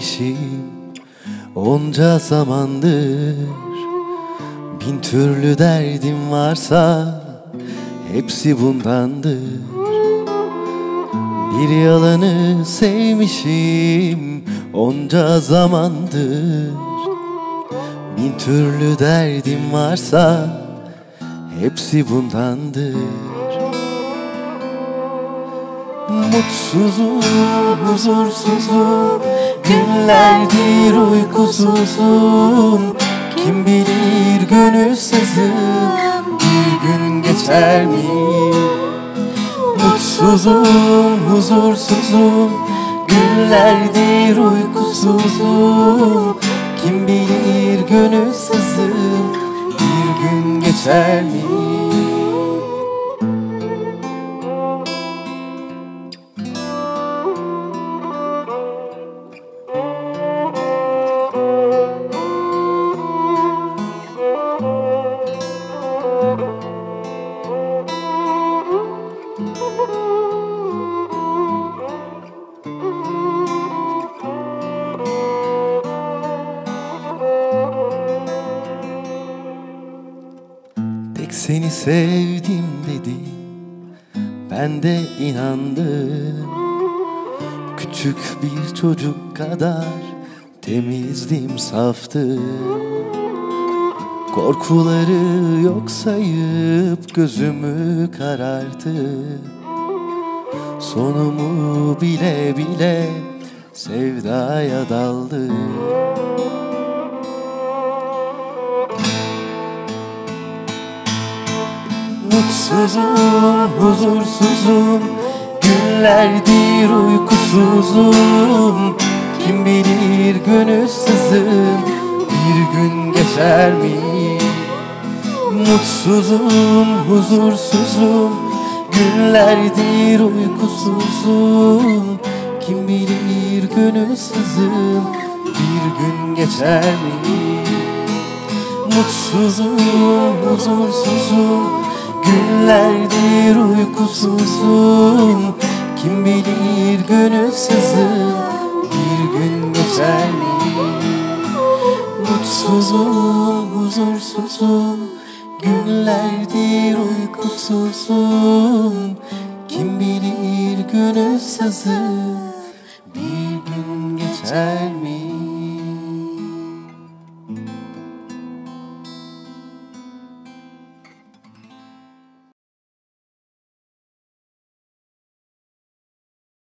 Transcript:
beklemişim onca zamandır. Bin türlü derdim varsa hepsi bundandır. Bir yalanı sevmişim onca zamandır. Bin türlü derdim varsa hepsi bundandır. Mutsuzum, huzursuzum, günlerdir uykusuzum. Kim bilir gönül sızım, bir gün geçer mi? Mutsuzum, huzursuzum, günlerdir uykusuzum. Kim bilir gönül sızım, bir gün geçer mi? Seni sevdim dedin, ben de inandım. Küçük bir çocuk kadar temizdim, saftım. Korkuları yok sayıp gözümü kararttım. Sonumu bile bile sevdaya daldım. Mutsuzum, huzursuzum, günlerdir uykusuzum. Kim bilir gönül sızım, bir gün geçer mi? Mutsuzum, huzursuzum, günlerdir uykusuzum. Kim bilir gönül sızım, bir gün geçer mi? Mutsuzum, huzursuzum, günlerdir uykusuzum. Kim bilir gönül sızım, bir gün geçer mi? Mutsuzum, huzursuzum, günlerdir uykusuzum. Kim bilir gönül sızım, bir gün geçer mi?